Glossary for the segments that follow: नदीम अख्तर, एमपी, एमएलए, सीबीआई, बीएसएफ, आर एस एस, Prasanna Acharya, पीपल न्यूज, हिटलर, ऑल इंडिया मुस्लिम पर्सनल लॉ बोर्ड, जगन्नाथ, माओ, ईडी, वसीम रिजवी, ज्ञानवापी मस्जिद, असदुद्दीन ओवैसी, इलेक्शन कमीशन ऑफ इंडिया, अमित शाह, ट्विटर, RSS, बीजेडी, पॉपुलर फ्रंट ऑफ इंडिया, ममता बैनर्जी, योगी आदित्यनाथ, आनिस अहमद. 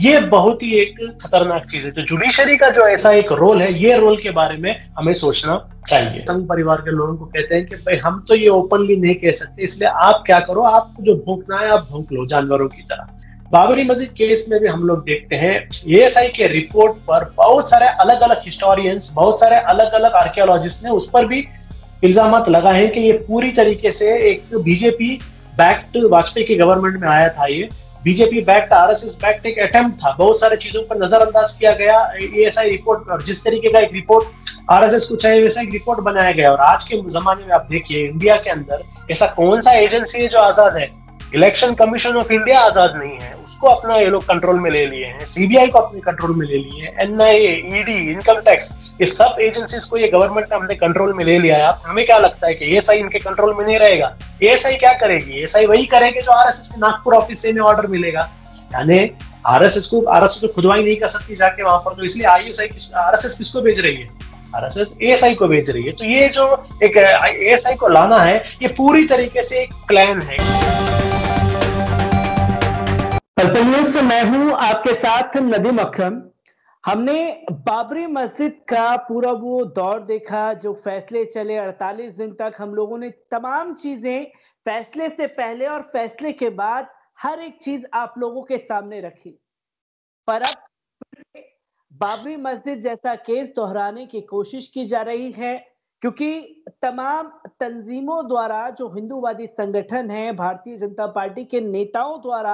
ये बहुत ही एक खतरनाक चीज है। तो जुडिशरी का जो ऐसा एक रोल है, ये रोल के बारे में हमें सोचना चाहिए। संघ परिवार के लोगों को कहते हैं कि भाई हम तो ये ओपनली नहीं कह सकते, इसलिए आप क्या करो, आपको जो भोंकना है आप भोंक लो जानवरों की तरह। बाबरी मस्जिद केस में भी हम लोग देखते हैं एएसआई के रिपोर्ट पर बहुत सारे अलग अलग हिस्टोरियंस, बहुत सारे अलग अलग आर्कियोलॉजिस्ट ने उस पर भी इल्जामात लगाए हैं कि ये पूरी तरीके से एक बीजेपी बैक्ट, वाजपेयी की गवर्नमेंट में आया था, ये बीजेपी बैक्ट आरएसएस बैक्ट एक अटेम्प्ट था। बहुत सारे चीजों पर नजरअंदाज किया गया एएसआई रिपोर्ट पर, जिस तरीके का एक रिपोर्ट आरएसएस को चाहिए वैसा एक रिपोर्ट बनाया गया। और आज के जमाने में आप देखिए इंडिया के अंदर ऐसा कौन सा एजेंसी है जो आजाद है? इलेक्शन कमीशन ऑफ इंडिया आजाद नहीं है, उसको अपना ये लोग कंट्रोल में ले लिए हैं, सीबीआई को अपने कंट्रोल में ले लिए हैं, एनआईए, ईडी, इनकम टैक्स, ये सब एजेंसीज को ये गवर्नमेंट ने अपने कंट्रोल में ले लिया है। हमें क्या लगता है कि एएसआई इनके कंट्रोल में नहीं रहेगा? एएसआई क्या करेगी? एएसआई वही करेगी जो आरएसएस के नागपुर ऑफिस से इन्हें ऑर्डर मिलेगा, यानी आरएसएस तो खुदवाई नहीं कर सकती जाके वहां पर, तो इसलिए आरएसएस किसको भेज रही है? आरएसएस एएसआई को भेज रही है। तो ये जो एक एएसआई को लाना है, ये पूरी तरीके से एक प्लान है। पीपल न्यूज से मैं हूं आपके साथ नदीम अख्तर। हमने बाबरी मस्जिद का पूरा वो दौर देखा, जो फैसले चले 48 दिन तक, हम लोगों ने तमाम चीजें फैसले से पहले और फैसले के बाद हर एक चीज आप लोगों के सामने रखी। पर अब बाबरी मस्जिद जैसा केस दोहराने की कोशिश की जा रही है, क्योंकि तमाम तंजीमों द्वारा, जो हिंदूवादी संगठन है, भारतीय जनता पार्टी के नेताओं द्वारा,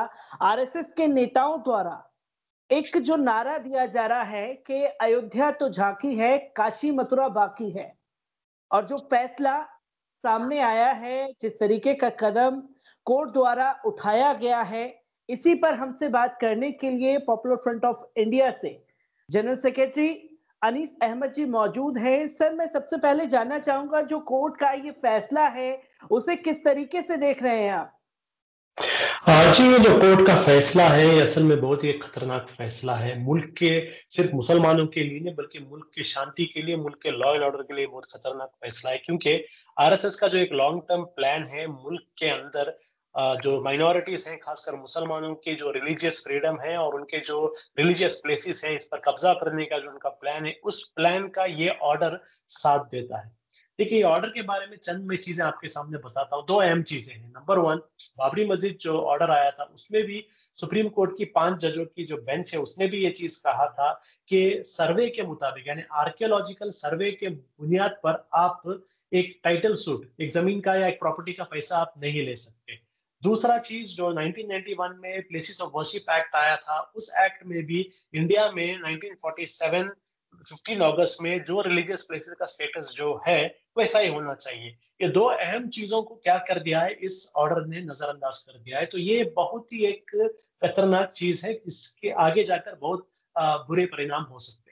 आरएसएस के नेताओं द्वारा एक जो नारा दिया जा रहा है कि अयोध्या तो झांकी है, काशी मथुरा बाकी है। और जो फैसला सामने आया है, जिस तरीके का कदम कोर्ट द्वारा उठाया गया है, इसी पर हमसे बात करने के लिए पॉपुलर फ्रंट ऑफ इंडिया से जनरल सेक्रेटरी आनिस अहमद जी मौजूद हैं। सर, मैं सबसे पहले जानना चाहूंगा जो कोर्ट का ये फैसला है उसे किस तरीके से देख रहे हैं आप? जी, ये जो कोर्ट का फैसला है असल में बहुत ही खतरनाक फैसला है। मुल्क के सिर्फ मुसलमानों के लिए नहीं बल्कि मुल्क की शांति के लिए, मुल्क के लॉ एंड ऑर्डर के लिए बहुत खतरनाक फैसला है, क्योंकि आरएसएस का जो एक लॉन्ग टर्म प्लान है मुल्क के अंदर जो माइनॉरिटीज हैं, खासकर मुसलमानों के जो रिलीजियस फ्रीडम है और उनके जो रिलीजियस प्लेसेस हैं, इस पर कब्जा करने का जो उनका प्लान है, उस प्लान का ये ऑर्डर साथ देता है। देखिए, ऑर्डर के बारे में चंद में चीजें आपके सामने बताता हूँ, दो अहम चीजें हैं। नंबर वन, बाबरी मस्जिद जो ऑर्डर आया था उसमें भी सुप्रीम कोर्ट की 5 जजों की जो बेंच है उसने भी ये चीज कहा था कि सर्वे के मुताबिक, यानी आर्कियोलॉजिकल सर्वे के बुनियाद पर आप एक टाइटल सूट, एक जमीन का या एक प्रॉपर्टी का पैसा आप नहीं ले सकते। दूसरा चीज, जो 1991 में प्लेसेस ऑफ वर्शिप एक्ट आया था, उस एक्ट में भी इंडिया में 1947 15 अगस्त में जो रिलीजियस प्लेसेस का स्टेटस जो है वैसा ही होना चाहिए। ये दो अहम चीजों को क्या कर दिया है इस ऑर्डर ने, नजरअंदाज कर दिया है। तो ये बहुत ही एक खतरनाक चीज है, इसके आगे जाकर बहुत बुरे परिणाम हो सकते हैं।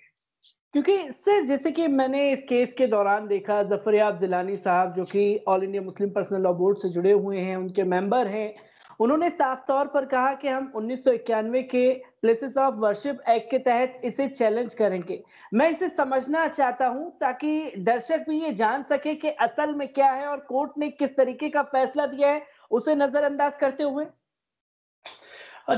क्योंकि सर, जैसे कि मैंने इस केस के दौरान देखा, जफरियाब जिलानी साहब जो कि ऑल इंडिया मुस्लिम पर्सनल लॉ बोर्ड से जुड़े हुए हैं, उनके मेंबर हैं, उन्होंने साफ तौर पर कहा कि हम 1991 के प्लेसेस ऑफ वर्शिप एक्ट के तहत इसे चैलेंज करेंगे। मैं इसे समझना चाहता हूं ताकि दर्शक भी ये जान सके कि असल में क्या है और कोर्ट ने किस तरीके का फैसला दिया है उसे नजरअंदाज करते हुए।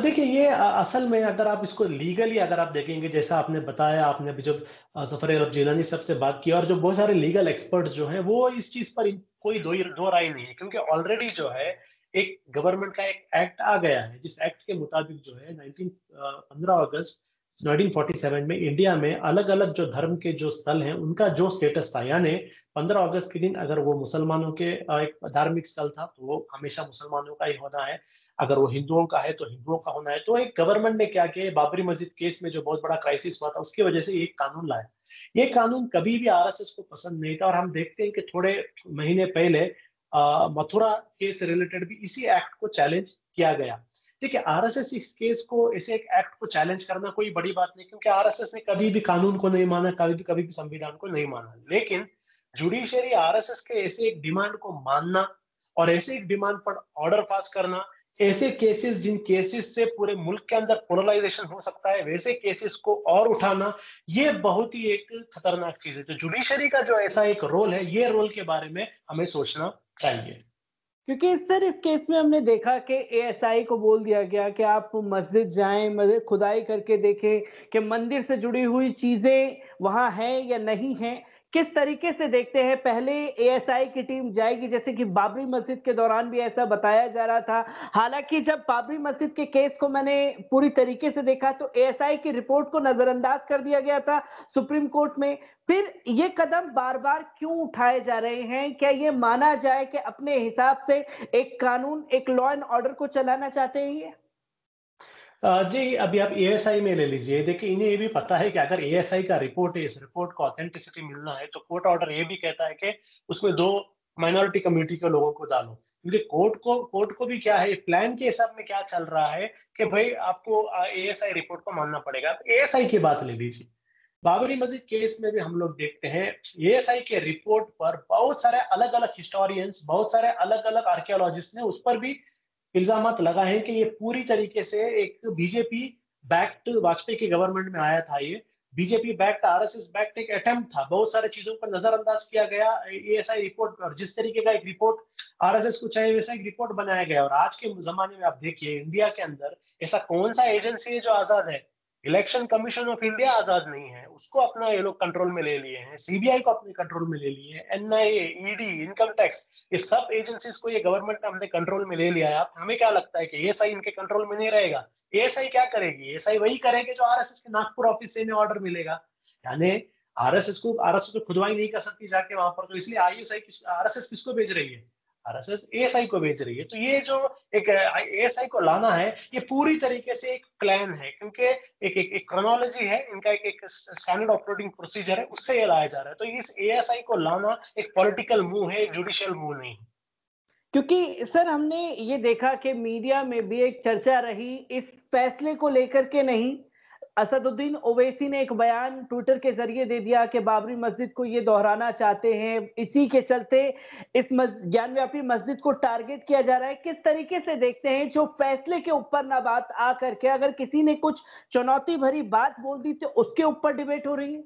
देखिए, ये असल में अगर आप इसको लीगली अगर आप देखेंगे, जैसा आपने बताया, आपने अभी जब जफरियाब जिलानी साहब से बात की और जो बहुत सारे लीगल एक्सपर्ट्स जो हैं वो इस चीज पर कोई दो राय नहीं है, क्योंकि ऑलरेडी जो है एक गवर्नमेंट का एक एक्ट आ गया है जिस एक्ट के मुताबिक जो है 15 अगस्त 1947 में इंडिया में अलग अलग जो धर्म के जो स्थल हैं उनका जो स्टेटस था, यानी 15 अगस्त के दिन अगर वो मुसलमानों के एक धार्मिक स्थल था तो वो हमेशा मुसलमानों का ही होना है, अगर वो हिंदुओं का है तो हिंदुओं का होना है। तो एक गवर्नमेंट ने क्या किया, बाबरी मस्जिद केस में जो बहुत बड़ा क्राइसिस हुआ था उसकी वजह से एक कानून लाया। ये कानून कभी भी आरएसएस को पसंद नहीं था और हम देखते हैं कि थोड़े महीने पहले मथुरा केस रिलेटेड भी इसी एक्ट को चैलेंज किया गया। देखिए, आरएसएस इस केस को, ऐसे एक एक्ट को चैलेंज करना कोई बड़ी बात नहीं, क्योंकि आरएसएस ने कभी भी कानून को नहीं माना, कभी भी संविधान को नहीं माना। लेकिन जुडिशरी आरएसएस के ऐसे एक डिमांड को मानना और ऐसे एक डिमांड पर ऑर्डर पास करना, ऐसे केसेस जिन केसेस से पूरे मुल्क के अंदर पोलराइजेशन हो सकता है वैसे केसेस को और उठाना, ये बहुत ही एक खतरनाक चीज है। तो जुडिशरी का जो ऐसा एक रोल है, ये रोल के बारे में हमें सोचना चाहिए। क्योंकि सर इस केस में हमने देखा कि एएसआई को बोल दिया गया कि आप मस्जिद जाएं, खुदाई करके देखें कि मंदिर से जुड़ी हुई चीजें वहां हैं या नहीं हैं। किस तरीके से देखते हैं, पहले एएसआई की टीम जाएगी, जैसे कि बाबरी मस्जिद के दौरान भी ऐसा बताया जा रहा था। हालांकि जब बाबरी मस्जिद के केस को मैंने पूरी तरीके से देखा तो एएसआई की रिपोर्ट को नजरअंदाज कर दिया गया था सुप्रीम कोर्ट में। फिर ये कदम बार बार क्यों उठाए जा रहे हैं? क्या ये माना जाए कि अपने हिसाब से एक कानून, एक लॉ एंड ऑर्डर को चलाना चाहते हैं ये? जी, अभी आप एएसआई में ले लीजिए। देखिए, इन्हें ये भी पता है कि अगर एएसआई का रिपोर्ट है, इस रिपोर्ट को ऑथेंटिसिटी मिलना है तो कोर्ट ऑर्डर ये भी कहता है कि उसमें दो माइनॉरिटी कम्युनिटी के लोगों को डालो, क्योंकि कोर्ट को भी क्या है, प्लान के हिसाब में क्या चल रहा है कि भाई आपको एएसआई रिपोर्ट को मानना पड़ेगा। आप एएसआई की बात ले लीजिए, बाबरी मस्जिद केस में भी हम लोग देखते हैं एएसआई के रिपोर्ट पर बहुत सारे अलग अलग हिस्टोरियंस, बहुत सारे अलग अलग आर्कियोलॉजिस्ट ने उस पर भी इल्जाम लगा है कि ये पूरी तरीके से एक बीजेपी बैक्ट, वाजपेयी की गवर्नमेंट में आया था, ये बीजेपी बैक्ट, आरएसएस बैक्ट एक अटेम्प्ट था। बहुत सारे चीजों पर नजरअंदाज किया गया एएसआई रिपोर्ट, और जिस तरीके का एक रिपोर्ट आरएसएस को चाहिए वैसा एक रिपोर्ट बनाया गया। और आज के जमाने में आप देखिए इंडिया के अंदर ऐसा कौन सा एजेंसी है जो आजाद है? इलेक्शन कमीशन ऑफ इंडिया आजाद नहीं है, उसको अपना ये लोग कंट्रोल में ले लिए हैं, सीबीआई को अपने कंट्रोल में ले लिए हैं, एनआईए, ईडी, इनकम टैक्स, ये सब एजेंसीज को ये गवर्नमेंट ने हमने कंट्रोल में ले लिया है। हमें क्या लगता है कि एएसआई इनके कंट्रोल में नहीं रहेगा? एएसआई क्या करेगी? एएसआई वही करेगी जो आरएसएस के नागपुर ऑफिस से इन्हें ऑर्डर मिलेगा, यानी आरएसएस को खुदवाई नहीं कर सकती जाके वहां पर। तो इसलिए आरएसएस किसको भेज रही है? आरएसएस एएसआई को भेज रही है। तो ये जो एक एएसआई को लाना है ये पूरी तरीके से एक प्लान है, क्योंकि एक क्रोनोलॉजी है इनका, एक स्टैंडर्ड ऑपरेटिंग प्रोसीजर है, उससे ये लाया जा रहा है। तो इस एएसआई को लाना एक पॉलिटिकल मूव है, एक जुडिशियल मूव नहीं है। क्योंकि सर हमने ये देखा कि मीडिया में भी एक चर्चा रही इस फैसले को लेकर के। नहीं, असदुद्दीन ओवैसी ने एक बयान ट्विटर के जरिए दे दिया कि बाबरी मस्जिद को ये दोहराना चाहते हैं, इसी के चलते इस ज्ञानवापी मस्जिद को टारगेट किया जा रहा है। किस तरीके से देखते हैं जो फैसले के ऊपर ना बात आ करके अगर किसी ने कुछ चुनौती भरी बात बोल दी तो उसके ऊपर डिबेट हो रही है?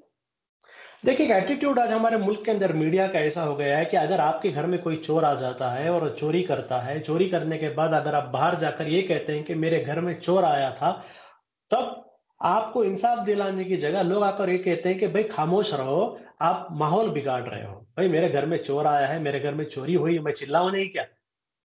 देखिए, एटीट्यूड आज हमारे मुल्क के अंदर मीडिया का ऐसा हो गया है कि अगर आपके घर में कोई चोर आ जाता है और चोरी करता है, चोरी करने के बाद अगर आप बाहर जाकर ये कहते हैं कि मेरे घर में चोर आया था, तब आपको इंसाफ दिलाने की जगह लोग आकर ये कहते हैं कि भाई खामोश रहो, आप माहौल बिगाड़ रहे हो। भाई मेरे घर में चोर आया है, मेरे घर में चोरी हुई, मैं चिल्लाऊं नहीं क्या?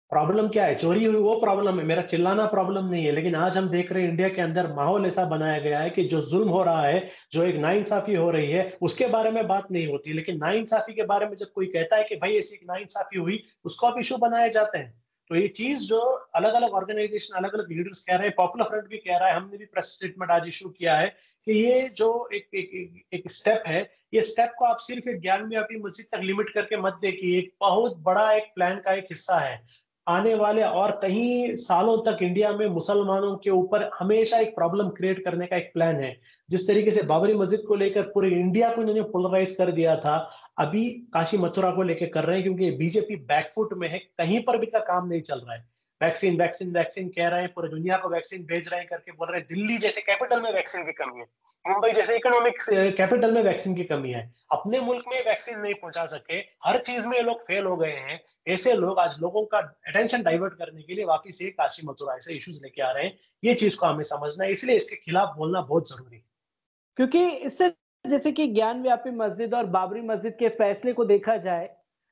प्रॉब्लम क्या है? चोरी हुई वो प्रॉब्लम है, मेरा चिल्लाना प्रॉब्लम नहीं है। लेकिन आज हम देख रहे हैं इंडिया के अंदर माहौल ऐसा बनाया गया है कि जो जुल्म हो रहा है, जो एक नाइंसाफी हो रही है, उसके बारे में बात नहीं होती, लेकिन नाइंसाफी के बारे में जब कोई कहता है कि भाई ऐसी नाइंसाफी हुई, उसको आप इशू बनाए जाते हैं। तो ये चीज जो अलग अलग ऑर्गेनाइजेशन, अलग अलग लीडर्स कह रहे हैं, पॉपुलर फ्रंट भी कह रहा है, हमने भी प्रेस स्टेटमेंट आज इशू किया है कि ये जो एक स्टेप है, ये स्टेप को आप सिर्फ एक ज्ञानवापी मस्जिद तक लिमिट करके मत देखिए, एक बहुत बड़ा एक प्लान का एक हिस्सा है। आने वाले और कई सालों तक इंडिया में मुसलमानों के ऊपर हमेशा एक प्रॉब्लम क्रिएट करने का एक प्लान है। जिस तरीके से बाबरी मस्जिद को लेकर पूरे इंडिया को इन्होंने पोलराइज कर दिया था, अभी काशी मथुरा को लेकर कर रहे हैं, क्योंकि बीजेपी बैकफुट में है, कहीं पर भी का काम नहीं चल रहा है। वैक्सीन वैक्सीन वैक्सीन कह रहे हैं, पूरी दुनिया को वैक्सीन भेज रहे हैं करके बोल रहे हैं। दिल्ली जैसे कैपिटल में वैक्सीन की कमी है, मुंबई जैसे इकोनॉमिक कैपिटल में वैक्सीन की कमी है, अपने मुल्क में वैक्सीन नहीं पहुंचा सके, हर चीज में ये लोग फेल हो गए हैं। ऐसे लोग आज लोगों का अटेंशन डाइवर्ट करने के लिए वापिस ये काशी मथुरा ऐसे इश्यूज लेके आ रहे हैं। ये चीज को हमें समझना है, इसलिए इसके खिलाफ बोलना बहुत जरूरी है। क्योंकि इससे जैसे कि ज्ञानवापी मस्जिद और बाबरी मस्जिद के फैसले को देखा जाए,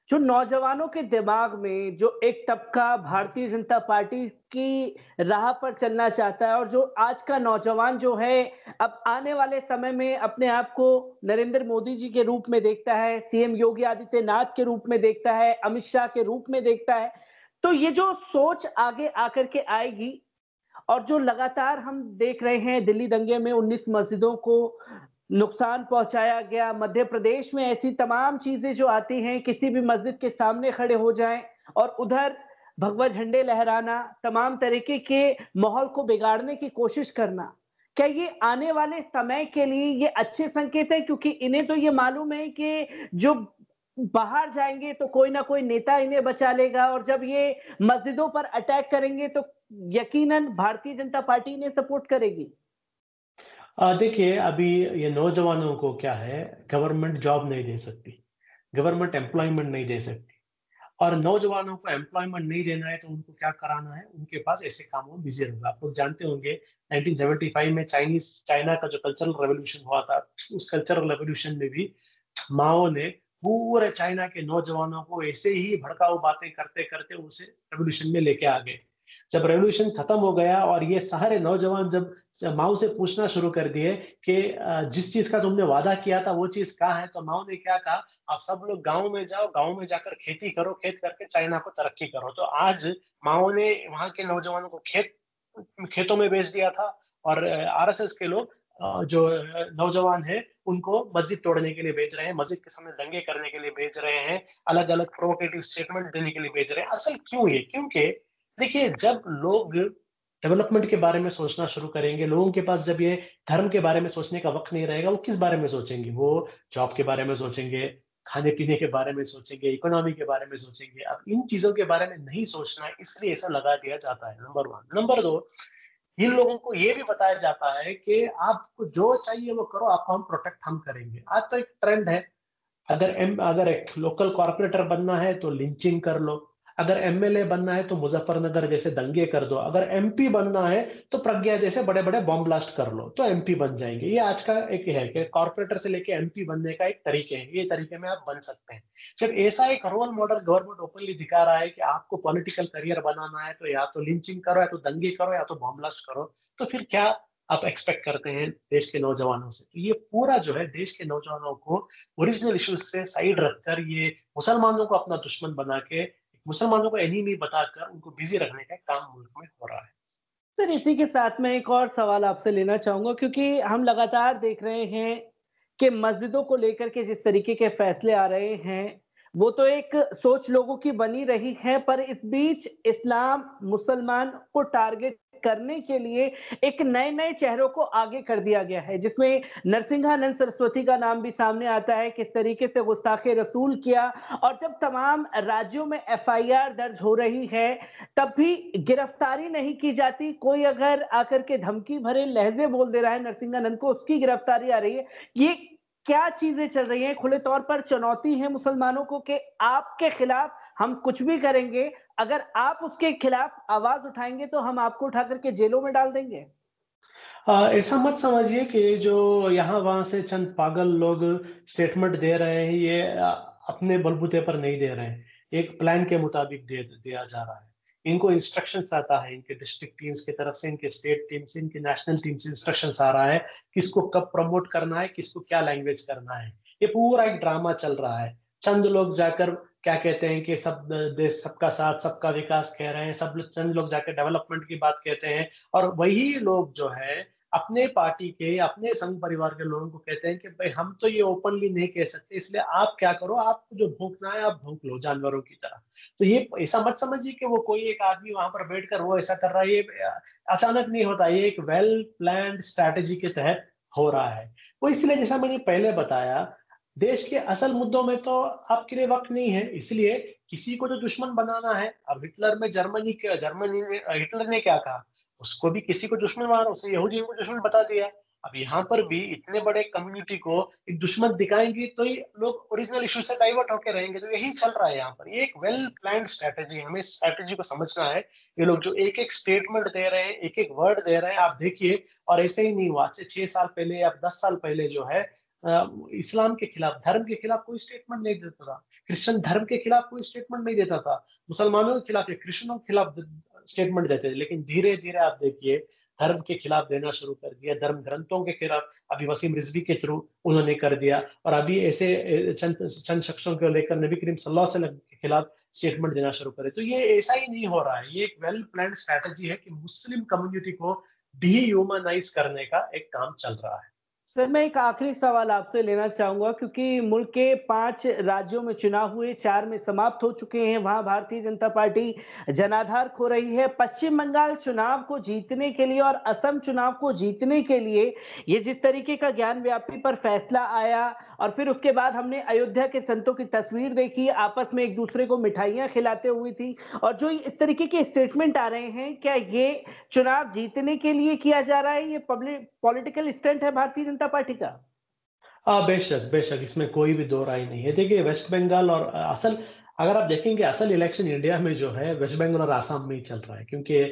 जो नौजवानों के दिमाग में जो एक तबका भारतीय जनता पार्टी की राह पर चलना चाहता है, और जो आज का नौजवान जो है अब आने वाले समय में अपने आप को नरेंद्र मोदी जी के रूप में देखता है, सीएम योगी आदित्यनाथ के रूप में देखता है, अमित शाह के रूप में देखता है, तो ये जो सोच आगे आकर के आएगी, और जो लगातार हम देख रहे हैं दिल्ली दंगे में 19 मस्जिदों को नुकसान पहुंचाया गया, मध्य प्रदेश में ऐसी तमाम चीजें जो आती हैं, किसी भी मस्जिद के सामने खड़े हो जाएं और उधर भगवा झंडे लहराना, तमाम तरीके के माहौल को बिगाड़ने की कोशिश करना, क्या ये आने वाले समय के लिए ये अच्छे संकेत है? क्योंकि इन्हें तो ये मालूम है कि जो बाहर जाएंगे तो कोई ना कोई नेता इन्हें बचा लेगा, और जब ये मस्जिदों पर अटैक करेंगे तो यकीनन भारतीय जनता पार्टी इन्हें सपोर्ट करेगी। देखिए, अभी ये नौजवानों को क्या है, गवर्नमेंट जॉब नहीं दे सकती, गवर्नमेंट एम्प्लॉयमेंट नहीं दे सकती, और नौजवानों को एम्प्लॉयमेंट नहीं देना है तो उनको क्या कराना है, उनके पास ऐसे कामों में बिजी रहूंगा। आप लोग जानते होंगे 1975 में चाइना का जो कल्चरल रेवोल्यूशन हुआ था, उस कल्चरल रेवोल्यूशन में भी माओ ने पूरे चाइना के नौजवानों को ऐसे ही भड़काऊ बातें करते करते उसे रेवोल्यूशन में लेके आ गए। जब रेवोल्यूशन खत्म हो गया और ये सारे नौजवान जब माओ से पूछना शुरू कर दिए कि जिस चीज का तुमने वादा किया था वो चीज कहाँ है, तो माओ ने क्या कहा, आप सब लोग गांव में जाओ, गांव में जाकर खेती करो, खेत करके चाइना को तरक्की करो। तो आज माओ ने वहां के नौजवानों को खेतों में भेज दिया था और RSS के लोग जो नौजवान है उनको मस्जिद तोड़ने के लिए भेज रहे हैं, मस्जिद के सामने दंगे करने के लिए भेज रहे हैं, अलग अलग प्रोवोकेटिव स्टेटमेंट देने के लिए भेज रहे हैं। असल क्यों है, क्योंकि देखिए जब लोग डेवलपमेंट के बारे में सोचना शुरू करेंगे, लोगों के पास जब ये धर्म के बारे में सोचने का वक्त नहीं रहेगा, वो किस बारे में सोचेंगे? वो जॉब के बारे में सोचेंगे, खाने पीने के बारे में सोचेंगे, इकोनॉमी के बारे में सोचेंगे। अब इन चीजों के बारे में नहीं सोचना, इसलिए ऐसा लगा दिया जाता है, नंबर 1। नंबर 2, इन लोगों को ये भी बताया जाता है कि आपको जो चाहिए वो करो, आपको हम प्रोटेक्ट हम करेंगे। आज तो एक ट्रेंड है, अगर एक लोकल कॉर्पोरेटर बनना है तो लिंचिंग कर लो, अगर MLA बनना है तो मुजफ्फरनगर जैसे दंगे कर दो, अगर MP बनना है तो प्रज्ञा जैसे बड़े बड़े बॉम्ब ब्लास्ट कर लो तो MP बन जाएंगे। ये आज का एक है कि कॉर्पोरेटर से लेके MP बनने का एक तरीके है, ये तरीके में आप बन सकते हैं। जब ऐसा एक रोल मॉडल गवर्नमेंट ओपनली दिखा रहा है कि आपको पॉलिटिकल करियर बनाना है तो या तो लिंचिंग करो, या तो दंगे करो, या तो बॉम्ब ब्लास्ट करो, तो फिर क्या आप एक्सपेक्ट करते हैं देश के नौजवानों से? तो ये पूरा जो है देश के नौजवानों को ओरिजिनल इश्यूज से साइड रखकर ये मुसलमानों को अपना दुश्मन बना के, मुसलमानों को एनिमी बताकर उनको बिजी रखने का काम मुल्क में हो रहा है। सर, इसी के साथ मैं एक और सवाल आपसे लेना चाहूंगा, क्योंकि हम लगातार देख रहे हैं कि मस्जिदों को लेकर के जिस तरीके के फैसले आ रहे हैं वो तो एक सोच लोगों की बनी रही है, पर इस बीच इस्लाम मुसलमान को टारगेट करने के लिए एक नए नए चेहरों को आगे कर दिया गया है, जिसमें नरसिंहानंद सरस्वती का नाम भी सामने आता है, किस तरीके से गुस्ताखे रसूल किया। और जब तमाम राज्यों में FIR दर्ज हो रही है तब भी गिरफ्तारी नहीं की जाती, कोई अगर आकर के धमकी भरे लहजे बोल दे रहा है नरसिंहानंद को, उसकी गिरफ्तारी आ रही है। ये क्या चीजें चल रही हैं? खुले तौर पर चुनौती है मुसलमानों को कि आपके खिलाफ हम कुछ भी करेंगे, अगर आप उसके खिलाफ आवाज उठाएंगे तो हम आपको उठा करके जेलों में डाल देंगे। ऐसा मत समझिए कि जो यहाँ वहां से चंद पागल लोग स्टेटमेंट दे रहे हैं ये अपने बलबूते पर नहीं दे रहे हैं, एक प्लान के मुताबिक दिया जा रहा है। इनको इंस्ट्रक्शन आता है इनके डिस्ट्रिक्ट टीम्स की तरफ से, इनके स्टेट टीम से, इनके नेशनल टीम से इंस्ट्रक्शन आ रहा है किसको कब प्रमोट करना है, किसको क्या लैंग्वेज करना है। ये पूरा एक ड्रामा चल रहा है। चंद लोग जाकर क्या कहते हैं कि सब देश सबका साथ सबका विकास कह रहे हैं, चंद लोग जाकर डेवलपमेंट की बात कहते हैं, और वही लोग जो है अपने पार्टी के, अपने संघ परिवार के लोगों को कहते हैं कि भाई हम तो ये ओपनली नहीं कह सकते, इसलिए आप क्या करो, आपको जो भौंकना है आप भौंक लो जानवरों की तरह। तो ये ऐसा मत समझिए कि वो कोई एक आदमी वहां पर बैठकर वो ऐसा कर रहा है, ये अचानक नहीं होता, ये एक वेल प्लान्ड स्ट्रैटेजी के तहत हो रहा है। वो इसलिए, जैसा मैंने पहले बताया, देश के असल मुद्दों में तो आपके लिए वक्त नहीं है, इसलिए किसी को तो दुश्मन बनाना है। अब हिटलर में जर्मनी में हिटलर ने क्या कहा, उसको भी किसी को दुश्मन माना, उसने यहूदियों को दुश्मन बता दिया। अब यहाँ पर भी इतने बड़े कम्युनिटी को एक दुश्मन दिखाएंगे तो ही लोग ओरिजिनल इश्यू से डाइवर्ट होकर रहेंगे। तो यही चल रहा है यहाँ पर, ये एक वेल प्लान्ड स्ट्रैटेजी है। हमें स्ट्रैटेजी को समझना है। ये लोग जो एक एक स्टेटमेंट दे रहे हैं, एक एक वर्ड दे रहे हैं, आप देखिए, और ऐसे ही नहीं हुआ, आज से 6 साल पहले या 10 साल पहले जो है इस्लाम के खिलाफ, धर्म के खिलाफ कोई स्टेटमेंट नहीं देता था, क्रिश्चियन धर्म के खिलाफ कोई स्टेटमेंट नहीं देता था, मुसलमानों के खिलाफ या क्रिश्चियनों के खिलाफ स्टेटमेंट देते थे। लेकिन धीरे धीरे आप देखिए धर्म के खिलाफ देना शुरू कर दिया, धर्म ग्रंथों के खिलाफ, अभी वसीम रिजवी के थ्रू उन्होंने कर दिया, और अभी ऐसे चंद शख्सों को लेकर नबी करीम सल्लल्लाहु अलैहि वसल्लम के खिलाफ स्टेटमेंट देना शुरू करे। तो ये ऐसा ही नहीं हो रहा है, ये एक वेल प्लान्ड स्ट्रैटेजी है कि मुस्लिम कम्युनिटी को डिह्यूमनाइज करने का एक काम चल रहा है। सर, मैं एक आखिरी सवाल आपसे लेना चाहूंगा, क्योंकि मुल्क के 5 राज्यों में चुनाव हुए, 4 में समाप्त हो चुके हैं, वहां भारतीय जनता पार्टी जनाधार खो रही है। पश्चिम बंगाल चुनाव को जीतने के लिए और असम चुनाव को जीतने के लिए ये जिस तरीके का ज्ञानव्यापी पर फैसला आया, और फिर उसके बाद हमने अयोध्या के संतों की तस्वीर देखी, आपस में एक दूसरे को मिठाइयाँ खिलाते हुए थी, और जो इस तरीके के स्टेटमेंट आ रहे हैं, क्या ये चुनाव जीतने के लिए किया जा रहा है? ये पॉलिटिकल स्टंट है भारतीय पार्टी का? बेशक बेशक, इसमें कोई भी दो राय नहीं है। देखिए, वेस्ट बंगाल और असल अगर आप देखेंगे असल इलेक्शन इंडिया में जो है वेस्ट बंगाल और आसाम में ही चल रहा है, क्योंकि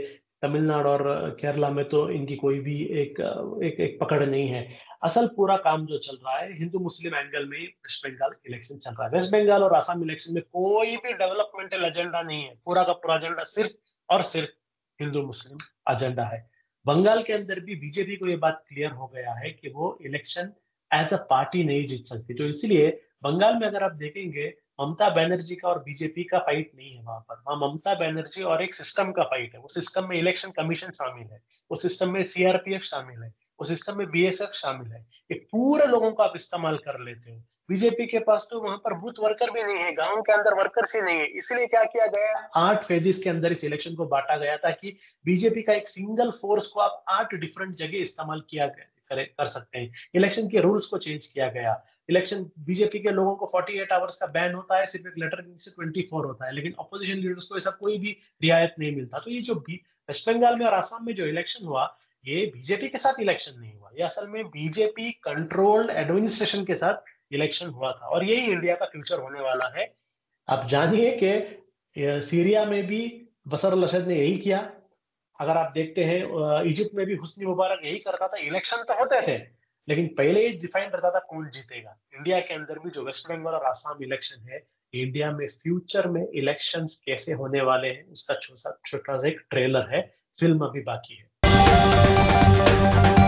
तमिलनाडु और केरला में तो इनकी कोई भी एक पकड़ नहीं है। असल पूरा काम जो चल रहा है हिंदू मुस्लिम एंगल में वेस्ट बंगाल इलेक्शन चल रहा है। वेस्ट बंगाल और आसाम इलेक्शन में कोई भी डेवलपमेंटल एजेंडा नहीं है, पूरा का पूरा एजेंडा सिर्फ और सिर्फ हिंदू मुस्लिम एजेंडा है। बंगाल के अंदर भी बीजेपी को ये बात क्लियर हो गया है कि वो इलेक्शन एज अ पार्टी नहीं जीत सकती, तो इसलिए बंगाल में अगर आप देखेंगे ममता बैनर्जी का और बीजेपी का फाइट नहीं है वहां पर, वहां ममता बैनर्जी और एक सिस्टम का फाइट है। वो सिस्टम में इलेक्शन कमीशन शामिल है, उस सिस्टम में सीआरपीएफ शामिल है, उस सिस्टम में बीएसएफ शामिल है। ये पूरे लोगों का आप इस्तेमाल कर लेते हो। बीजेपी के पास तो वहां पर बूथ वर्कर भी नहीं है, गाँव के अंदर वर्कर्स ही नहीं है। इसलिए क्या किया गया, 8 फेजेस के अंदर इस इलेक्शन को बांटा गया ताकि बीजेपी का एक सिंगल फोर्स को आप 8 डिफरेंट जगह इस्तेमाल किया गया कर सकते हैं। इलेक्शन के रूल्स को चेंज किया गया। इलेक्शन बीजेपी के लोगों को 48 आवर्स का बैन होता है, सिर्फ एक लेटर से 24 होता है, लेकिन ऑपोजिशन लीडर्स को ऐसा कोई भी रियायत नहीं मिलता। तो ये जो वेस्ट बंगाल में और आसाम में जो इलेक्शन हुआ, ये बीजेपी के साथ इलेक्शन नहीं हुआ, ये असल में बीजेपी कंट्रोल्ड एडमिनिस्ट्रेशन के साथ इलेक्शन हुआ था, और यही इंडिया का फ्यूचर होने वाला है। आप जानिए कि सीरिया में भी बशर अल-असद ने यही किया। अगर आप देखते हैं इजिप्ट में भी हुसनी मुबारक यही करता था। इलेक्शन तो होते थे लेकिन पहले ही डिफाइन रहता था कौन जीतेगा। इंडिया के अंदर भी जो वेस्ट बंगाल और आसाम इलेक्शन है, इंडिया में फ्यूचर में इलेक्शंस कैसे होने वाले हैं उसका छोटा सा एक ट्रेलर है, फिल्म अभी बाकी है।